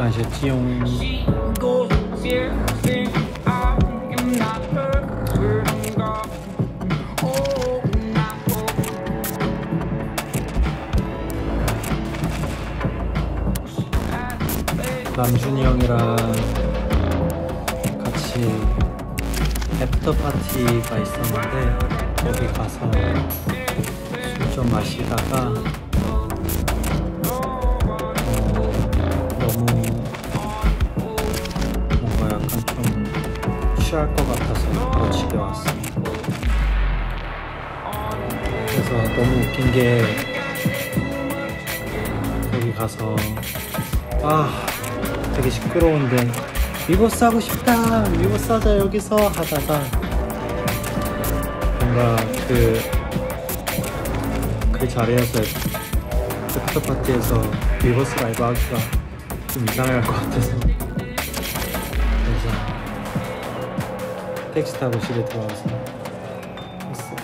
마셨지용. 남준이 형이랑 같이 애프터 파티가 있었는데 거기 가서 술 좀 마시다가 너무 뭔가 약간 좀 취할 것 같아서 집에 왔어요. 그래서 너무 웃긴 게 거기 가서 되게 시끄러운데 위버스 하고 싶다, 위버스 하자 여기서 하다가 뭔가 그 자리에서 애프터 파티에서 위버스 라이브 하기가 좀 이상할 것 같아서 그래서 택시 타고 집에 들어와서 했어요.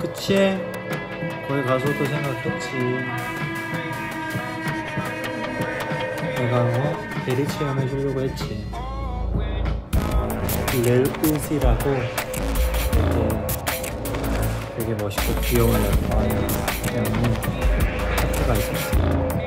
그치? 거기 가서도 생각했지. 내가 대리 체험해 주려고 했지. 렐우시라고 되게 멋있고 귀여운 여자아이를 때문에 파트가 있었어요.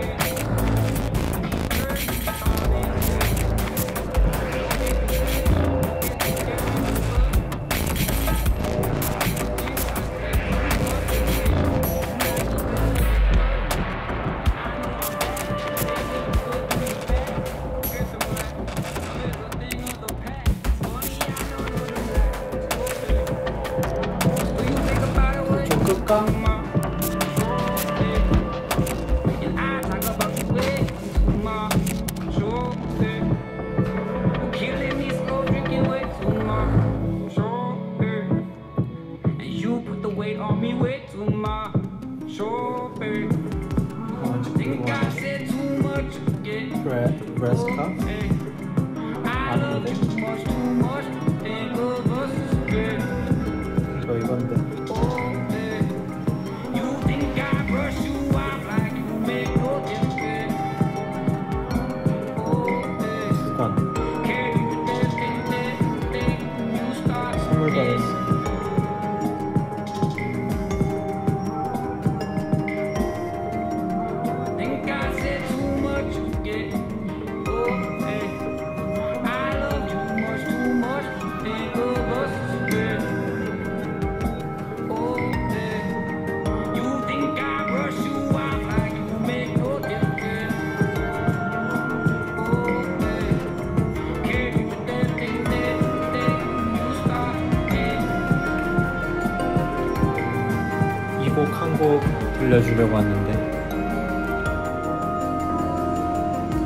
들려주려고 왔는데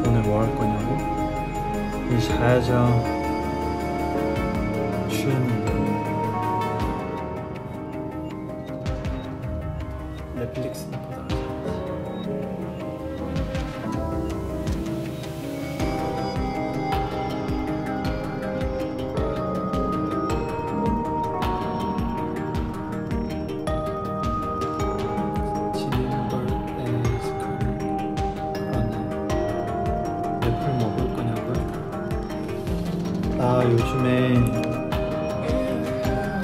오늘 뭐 할 거냐고? 이제 자야죠. 추운 넷플릭스나 보다. 요즘에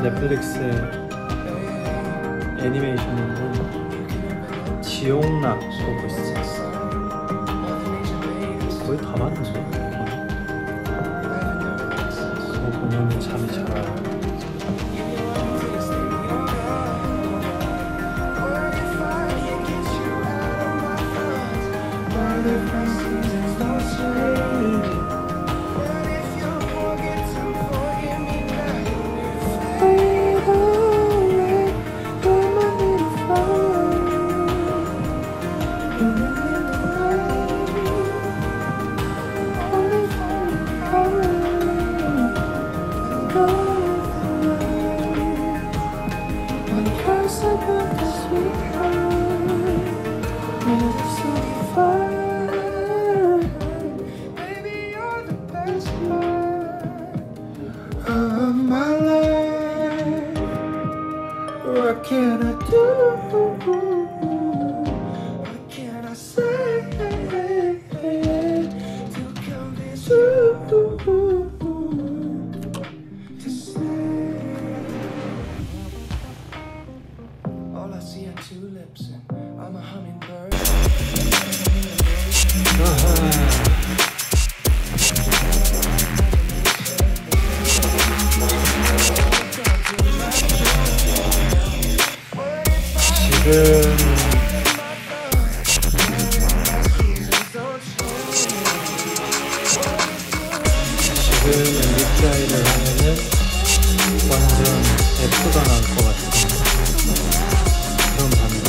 넷플릭스 애니메이션으로 지옥락 보고 있었어. 거의 다 봤는데 그거 보면 잠이 잘 와요. 지금 립사이를 하면은 완전 F가 나올 것 같아요. 그런 날개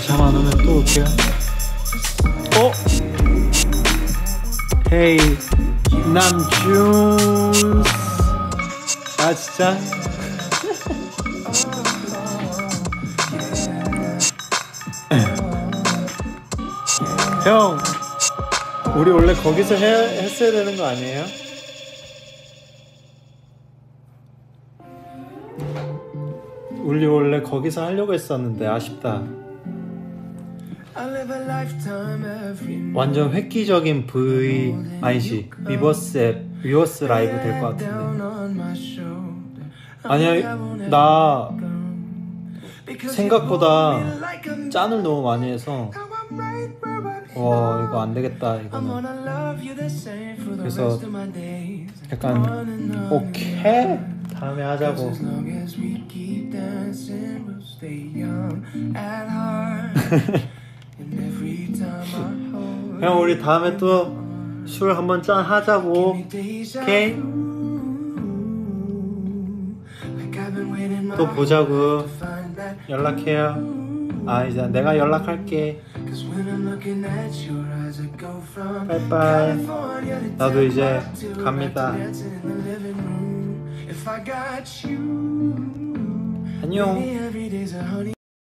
잠 안 오면 또 올게요. 어? 헤이 남준 아 진짜? 형 우리 원래 거기서 했어야 되는 거 아니에요? 우리 원래 거기서 하려고 했었는데 아쉽다. 완전 획기적인 V 아니지 위버스 앱 위버스 라이브 될 것 같은데. 아니야 나 생각보다 짠을 너무 많이 해서 와 이거 안 되겠다 이거는. 그래서 약간 오케이 다음에 하자고. 형 우리 다음에 또 술 한번 짠 하자고. 오케이? 또 보자고. 연락해요. 아 이제 내가 연락할게. 빠이빠이. 나도 이제 갑니다. 안녕.